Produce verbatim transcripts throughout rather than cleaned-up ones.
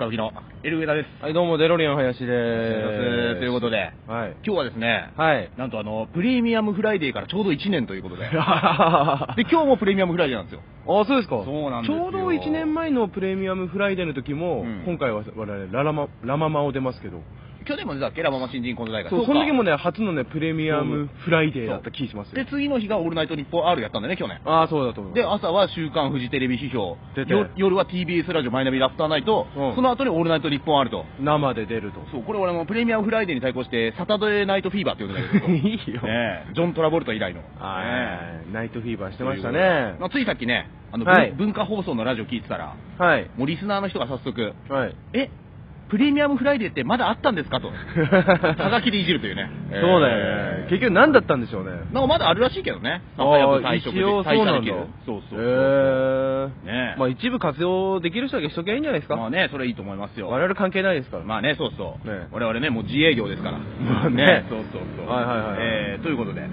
歌舞伎のエル・ウエダです。はい、どうもデロリアン林です。ということで、はい、今日はですね、はい、なんとあのプレミアムフライデーからちょうどいちねんということでで今日もプレミアムフライデーなんですよ。ああ、そうですか。そうなんですよ。ちょうどいちねんまえのプレミアムフライデーの時も、うん、今回は我々ララマラママを出ますけど、去年もね、だっけ、ラママ新人コント大会。そう、その時もね、初のね、プレミアムフライデーだった気しますよ。で、次の日がオールナイトニッポン アール やったんだよね、去年。ああ、そうだと思う。で、朝は週刊フジテレビ批評。出て。夜は ティービーエス ラジオマイナビラフターナイト。うん、その後にオールナイトニッポン アール と。生で出ると。そう、これ俺もプレミアムフライデーに対抗して、サタデーナイトフィーバーって呼んでたけど。いいよ。ねえ、ジョン・トラボルタ以来の。はい、ね。ナイトフィーバーしてましたね。まあ、ついさっきね、あの、はい、文化放送のラジオ聞いてたら、はい。もうリスナーの人が早速、はい。えプレミアムフライデーってまだあったんですかとはがきでいじるというね。そうだよね。結局何だったんでしょうね。なんかまだあるらしいけどね。一応そうなんだ。そうそう。ねえ。まあ一部活用できる人だけしときゃいいんじゃないですか。まあね、それいいと思いますよ。我々関係ないですから。まあね、そうそう。我々ね、もう自営業ですから。まあね、そうそうそう。はいはいはい。ということで、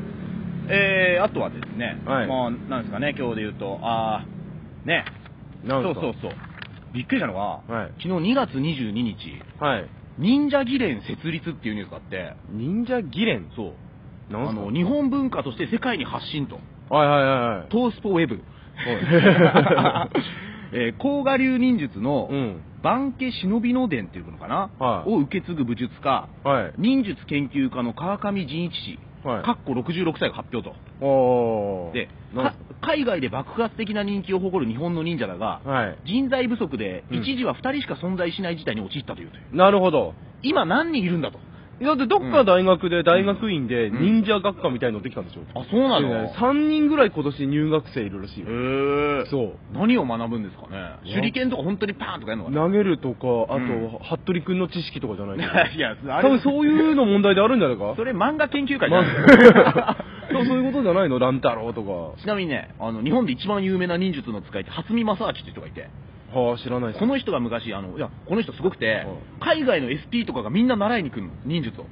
えー、あとはですね、まあなんですかね、今日で言うと、あー、ね、そうそうそう。びっくりしたのは、はい、昨日にがつにじゅうににち、はい、忍者議連設立っていうニュースがあって、忍者議連、そう、あの日本文化として世界に発信と、はいはいはいはい、トースポウェブ、甲賀流忍術の番家忍びの伝っていうのかな、はい、を受け継ぐ武術家、はい、忍術研究家の川上仁一氏、はい、かっころくじゅうろくさいが発表と。おー。で、海外で爆発的な人気を誇る日本の忍者だが、はい、人材不足で一時はふたりしか存在しない事態に陥ったというという、うん、なるほど。今何人いるんだと。だってどっか大学で、うん、大学院で忍者学科みたいのできたんでしょ、うん、あ、そうなの。さんにんぐらい今年入学生いるらしいよ。へー。そう。何を学ぶんですかね。手裏剣とか本当にパーンとかやるのかな。投げるとか、あと、うん、服部君の知識とかじゃないのいや、あれ多分そういうの問題であるんじゃないかそれ漫画研究会じゃないそういうことじゃないの。乱太郎とか。ちなみにね、あの日本で一番有名な忍術の使い手、初見正明って人がいて。はあ、知らないです。この人が昔、あの、いや、この人すごくて、海外の エスピー とかがみんな習いに来るの、忍術を。へ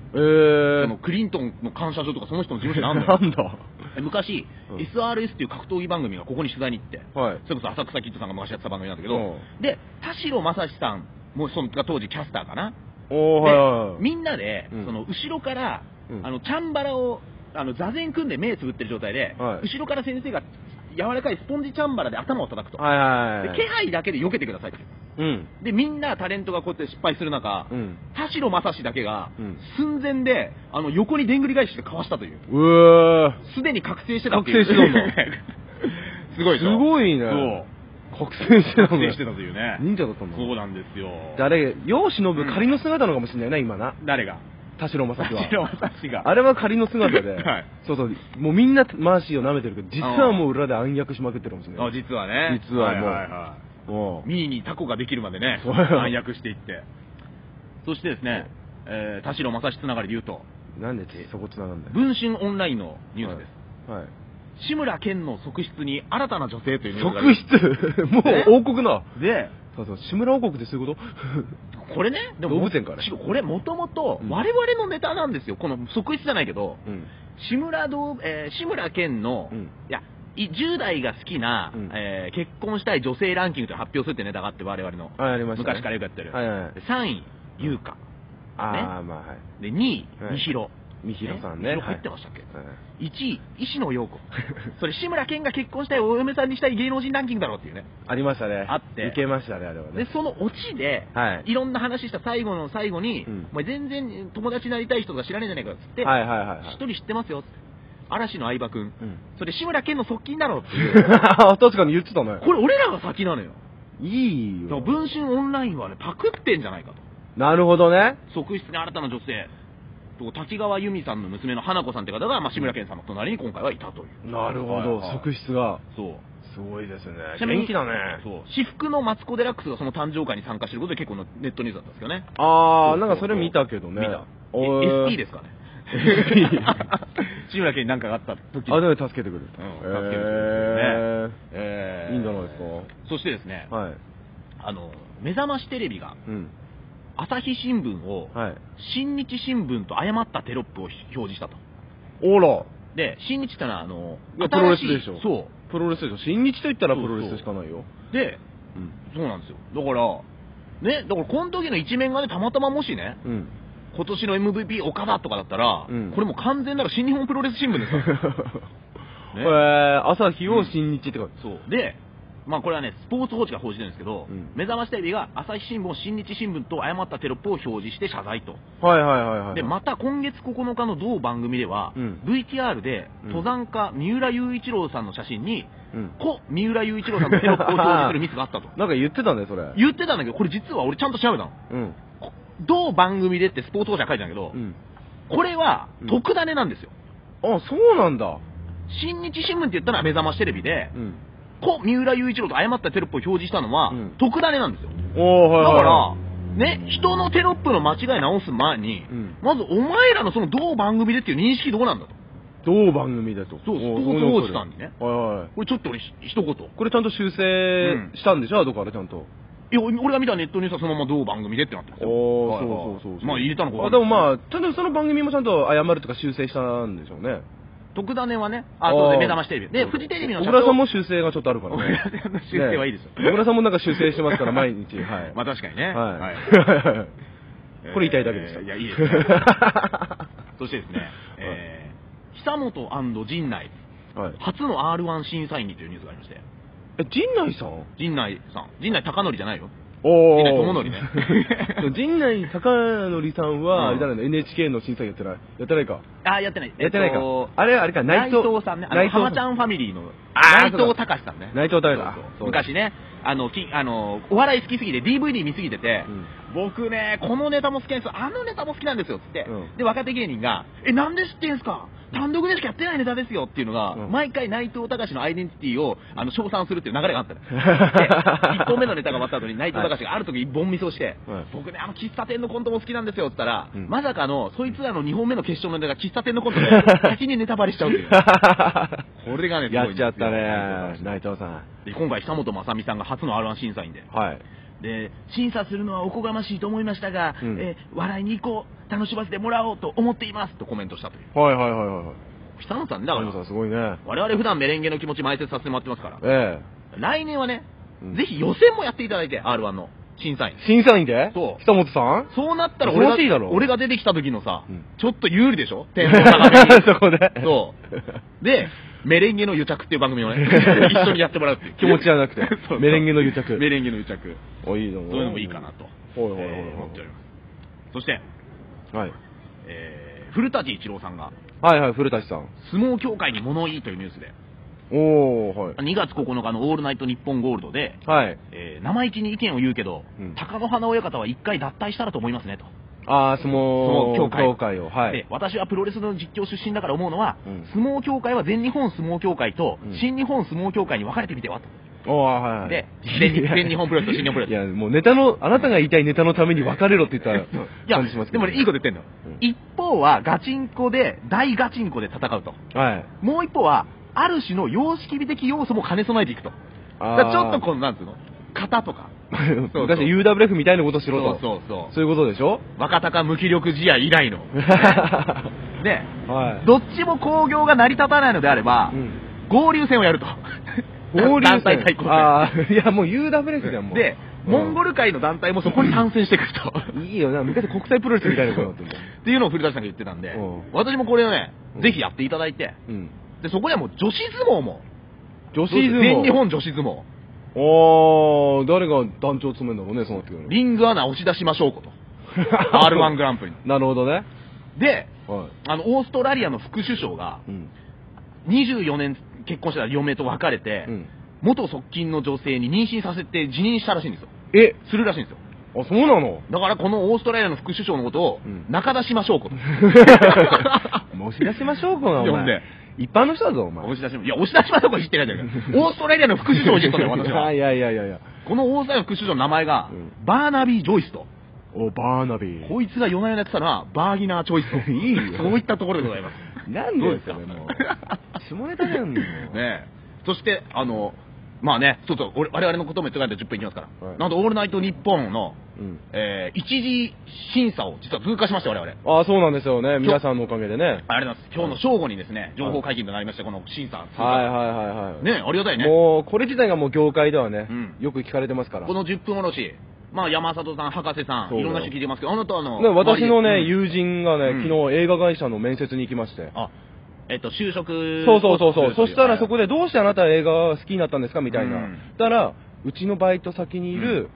ぇー。クリントンの感謝状とか、その人の事務所なんだ。なんだ。昔、エスアールエス っていう格闘技番組がここに取材に行って、はい、それこそ浅草キッドさんが昔やってた番組なんだけど、で、田代正史さんも、その当時キャスターかな。おー、はい。みんなで、その、後ろから、あの、チャンバラを、あの、座禅組んで目つぶってる状態で、後ろから先生が、柔らかいスポンジチャンバラで頭を叩くと、気配だけで避けてくださいと、うん、でみんなタレントがこうやって失敗する中、うん、田代正史だけが寸前であの横にでんぐり返してかわしたという。すでに覚醒してたっていう。覚醒してたんだすごいでしょ。すごいね。そう、覚醒してたんだ。してたというね。忍者だったんだ。そうなんですよ。誰、世を忍ぶ仮の姿のかもしれないな、うん、今な。誰が。田代正史は。田代正史が。あれは仮の姿で、はい、そうそう、もうみんなマーシーを舐めてるけど、実はもう裏で暗躍しまくってるかもしれない。あ、実はね。実はもう。はいはいはい、もうミーにタコができるまでね、暗躍していって。そしてですね、えー、田代正史つながりで言うと。なんでそこつながるんだよ。文春オンラインのニュースです。はい。はい、志村けんの側室に新たな女性というニュースが。側室もう王国な。で、そうそう、志村王国ってそういうこと。これね、でも動物園からね。これもともと我々のネタなんですよ、この即位じゃないけど、うん、志村ど、えー、志村けんの、うん、いやじゅう代が好きな、うん、えー、結婚したい女性ランキングと発表するってネタがあって、我々の、あ、ありましたね、昔からよくやってる、はいはい、さんい優香、ああ、まあ、はい、でにいみひろ、みひろさんね。入ってましたっけ。いちい石野陽子。それ志村けんが結婚したいお嫁さんにしたい芸能人ランキングだろうっていうね。ありましたね。あって。いけましたね、あれはね。でそのオチで、いろんな話した最後の最後に、まあ全然友達になりたい人が知らねえじゃないかっつって、一人知ってますよ。嵐の相葉君。それ志村けんの側近だろうって。確かに言ってたね。これ俺らが先なのよ。いいよ。文春オンラインはね、パクってんじゃないかと。なるほどね。側室に新たな女性。滝川由美さんの娘の花子さんって方が、まあ、志村けんさんの隣に今回はいたという。なるほど、側室が。そう、すごいですね。元気だね。そう、私服のマツコ・デラックスがその誕生会に参加してることで結構ネットニュースだったんですけどね。ああ、なんかそれ見たけどね。見た。 エスピー ですかね。志村けんに何かがあった時、あ、でも助けてくれる、助けてくれるね。いいんじゃないですか。そしてですね、あの目覚ましテレビが朝日新聞を新日新聞と誤ったテロップを表示したと。おら。で、新日ってのはあのプロレスでしょ。そう、プロレスでしょ。新日と言ったらプロレスしかないよ。で、そうなんですよ。だからね、だからこの時の一面がね、たまたまもしね、うん、今年の エムブイピー 岡田とかだったら、うん、これもう完全なら新日本プロレス新聞です、ね、えー、朝日を新日って書いて、うん、そうで、まあこれはね、スポーツ報知が報じてるんですけど、うん、目覚ましテレビが朝日新聞を新日新聞と誤ったテロップを表示して謝罪と。はいはいはいはい。で、また今月ここのかの同番組では、うん、ブイティーアール で登山家三浦雄一郎さんの写真に、うん、故三浦雄一郎さんのテロップを表示するミスがあったと。なんか言ってたね、それ。言ってたんだけど、これ実は俺ちゃんと調べたの。うん、同番組でってスポーツ報知が書いてあるんだけど、うん、これは特ダネなんですよ。うん、あ、そうなんだ。新日新聞って言ったら目覚ましテレビで、うん、故三浦雄一郎と誤ったテロップを表示したのは、うん、特ダネなんですよ。おー、はいはいはい、だからね、人のテロップの間違い直す前に、うん、まずお前らのその同番組でっていう認識どうなんだと。同番組でと。そう、スポーツ報知さんにね、はいはい、これちょっと俺一言、これちゃんと修正したんでしょ、うん、後からちゃんと。いや、俺が見たネットニュースはそのまま同番組でってなってますよ。ああ、そうそうそうそう。まあ入れたのか。あ、でもまあちゃんとその番組もちゃんと謝るとか修正したんでしょうね。特ダネはね、あとで目覚ましテレビで、フジテレビの社長小倉さんも修正がちょっとあるからね。修正はいいですよ。小倉さんもなんか修正してますから、毎日。はい。まあ確かにね。はい。これ言いたいだけでした。いや、いいですね。そしてですね、久本&陣内、初の アールワン 審査員にというニュースがありまして。え、陣内さん陣内さん。陣内貴則じゃないよ。陣内智則ね。陣内貴則さんは、あれだね、エヌエイチケー の審査員やってない、やってないか。あ、やってない。やってないか。あれ、あれか、内藤さんね。浜ちゃんファミリーの内藤隆さんね。内藤隆さん。昔ね、あの、お笑い好きすぎて ディーブイディー 見すぎてて、僕ね、このネタも好きなんですよ、あのネタも好きなんですよ、つって。で、若手芸人が、え、なんで知ってんすか、単独でしかやってないネタですよっていうのが、毎回内藤隆のアイデンティティをあの称賛するっていう流れがあったね。で、いっぽんめのネタが終わった後に内藤隆がある時一本見そうして、はい、僕ね、あの喫茶店のコントも好きなんですよって言ったら、うん、まさかのそいつらのにほんめの決勝のネタが喫茶店のコントで先にネタバレしちゃうっていう。これがね、やっちゃったね、内藤さん。で、今回久本雅美さんが初の アールワン 審査員で。はい、で、審査するのはおこがましいと思いましたが、うん、え笑いにこう楽しませてもらおうと思っていますとコメントしたという。はいはいはいはい。久野さんね、だからすごいね、我々普段メレンゲの気持ち埋設させてもらってますから、ええ、来年はね、うん、ぜひ予選もやっていただいて、 アールワン の審査員審査員でそう久本さん、そうなったら俺 が, いいだろう俺が出てきた時のさ、うん、ちょっと有利でしょ、天皇高めに。そこでそうで、メレンゲの癒着っていう番組をね、一緒にやってもらうっていう。気持ちじゃなくて、メレンゲの癒着。メレンゲの癒着。お、いいのも。そういうのもいいかなと。思っております。そして、はい。えー、古舘伊知郎さんが、はいはい、古舘さん。相撲協会に物言いというニュースで、おー、はい。にがつここのかのオールナイトニッポンゴールドで、はい。えー、生意気に意見を言うけど、貴乃花親方は一回脱退したらと思いますね、と。ああ、相撲協会を。で、私はプロレスの実況出身だから思うのは、相撲協会は全日本相撲協会と新日本相撲協会に分かれてみてはと。で、全日本プロレスと新日本プロレス。いや、もうネタの、あなたが言いたいネタのために分かれろって言ったら感じしますけど。でもね、いいこと言ってんの。一方はガチンコで、大ガチンコで戦うと。もう一方は、ある種の様式美的要素も兼ね備えていくと。ちょっとこの、なんつうの、型とか。昔 ユーダブリューエフ みたいなことしろと。そうそうそういうことでしょ、若隆無気力試合以来ので、どっちも興行が成り立たないのであれば合流戦をやると。合流戦、団体対抗戦。いや、もう ユーダブリューエフ じゃん。で、モンゴル界の団体もそこに参戦してくると。いいよな、昔国際プロレスみたいなことっていうのを古舘さんが言ってたんで、私もこれをね、ぜひやっていただいて、そこにはもう女子相撲も、女子相撲、全日本女子相撲、ああ、誰が団長を詰めるんだろうね、そうなってくる。リングアナ押し出しましょうこと。アールワン グランプリ。なるほどね。で、あの、オーストラリアの副首相が、にじゅうよねん結婚した嫁と別れて、元側近の女性に妊娠させて辞任したらしいんですよ。え？するらしいんですよ。あ、そうなの？だからこのオーストラリアの副首相のことを、中田島将子と。押し出しましょうかな、お前。一般の人だぞ、お前。押し出し、いや、押し出しましょうか知ってないんだけど。オーストラリアの副首相を言ったんだよ、私は。いやいやいやいや。このオーストラリアの副首相の名前が、バーナビー・ジョイスと。お、バーナビー。こいつが夜な夜なやってたのは、バーギナー・チョイスと。いいよ。そういったところでございます。なんでですか、もう。下ネタなんだよ。ねえ。そして、あの、まあね、ちょっと我々のことも言ってないとじゅっぷんいきますから。なんと、オールナイトニッポンの、えー、一次審査を実は通過しました、我々。ああ、そうなんですよね、皆さんのおかげでね。ありがとうございます。今日の正午にですね、情報解禁となりまして、この審査。はいはいはいはい。ね、ありがたいね。もう、これ自体がもう業界ではね、よく聞かれてますから。このじゅっぷんおろし、まあ、山里さん、博士さん、いろんな人聞いてますけど、あなたの私のね、うん、友人がね、昨日映画会社の面接に行きまして、うん、あえっと、就職、そうそうそうそう、そしたらそこで、どうしてあなた映画が好きになったんですかみたいな、うん、たら、うちのバイト先にいる、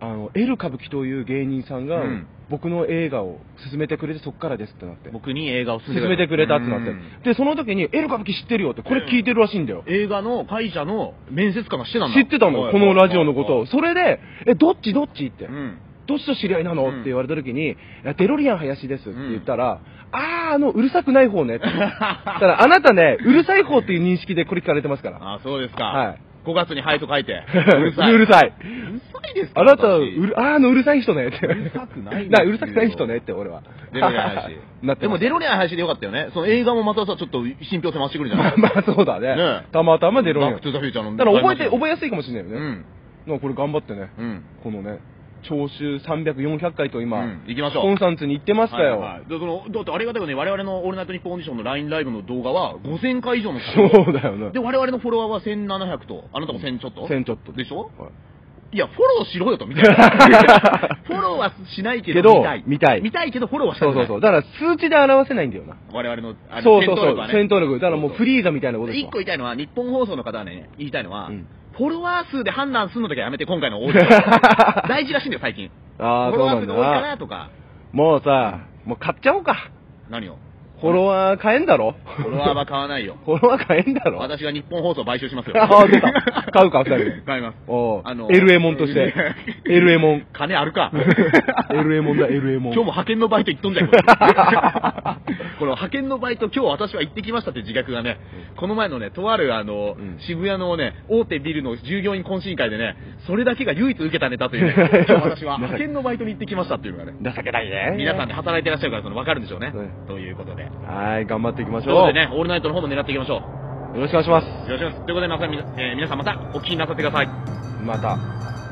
うん、あの、エル歌舞伎という芸人さんが、うん、僕の映画を勧めてくれて、そっからですってなって、僕に映画を勧めてくれたってなって、うん、で、その時に、エル歌舞伎知ってるよって、これ聞いてるらしいんだよ、うん、映画の会社の面接官が知ってたの知ってたの、このラジオのことを、それで、え、どっちどっちって。うんどっちと知り合いなのって言われた時に、デロリアン林ですって言ったら、ああ、あの、うるさくない方ねって。だから、あなたね、うるさい方っていう認識でこれ聞かれてますから。ああ、そうですか。はい。ごがつにはいと書いて。うるさい。うるさい。うるさいですかあなた、ああの、うるさい人ねって。うるさくない。な、うるさくない人ねって、俺は。デロリアン林。でも、デロリアン林でよかったよね。その映画もまたさ、ちょっと信憑性増してくるじゃないまあ、そうだね。たまたまデロリアン。バックトゥザフューチャーの。だから、覚えて、覚えやすいかもしれないよね。うん。これ頑張ってね。うん。このね。聴取さんびゃく、よんひゃっかいと今、うん、行きましょうコンサンツに行ってましたよ。はいはい、だからだってありがたいよね、我々のオールナイトニッポンオーディションの ラインライブ の動画はごせんかい以上のそうだよね。で、我々のフォロワーはせんななひゃくと、あなたもせんちょっとせんちょっとでしょ、はい、いや、フォローしろよと、みたいな。フォローはしないけど、見たい。見たい。見たいけど、フォローはしない。そうそうそう。だから数値で表せないんだよな。我々の、あれ、そうそうそう。戦闘力。だからもうフリーザみたいなことです。いっこ言いたいのは、日本放送の方はね、言いたいのは、うんフォロワー数で判断するのだけはやめて、今回のオーディション。大事らしいんだよ、最近。ああ、そうなんだ。フォロワー数が多いかなとか。もうさ、もう買っちゃおうか。何をフォロワー買えんだろフォロワーは買わないよ。フォロワー買えんだろ私が日本放送買収しますよ。ああ、出た。買うか、二人で。買います。おぉ。あの、エルエー もんとして。エルエー もん。金あるか。エルエー もんだ、エルエー もん。今日も派遣のバイト行っとんじゃん。この派遣のバイト、今日私は行ってきましたって自虐がね、この前のね、とあるあの、渋谷のね、大手ビルの従業員懇親会でね、それだけが唯一受けたネタというね、今日私は派遣のバイトに行ってきましたっていうのがね。情けないね。皆さんね、働いてらっしゃるから、その、わかるんでしょうね。ということで。はい、頑張っていきましょう。ということでね、オールナイトの方も狙っていきましょう。よろしくお願いします。よろしくお願いします。ということで、また、えー、皆さんまたお聞きになさってください。また。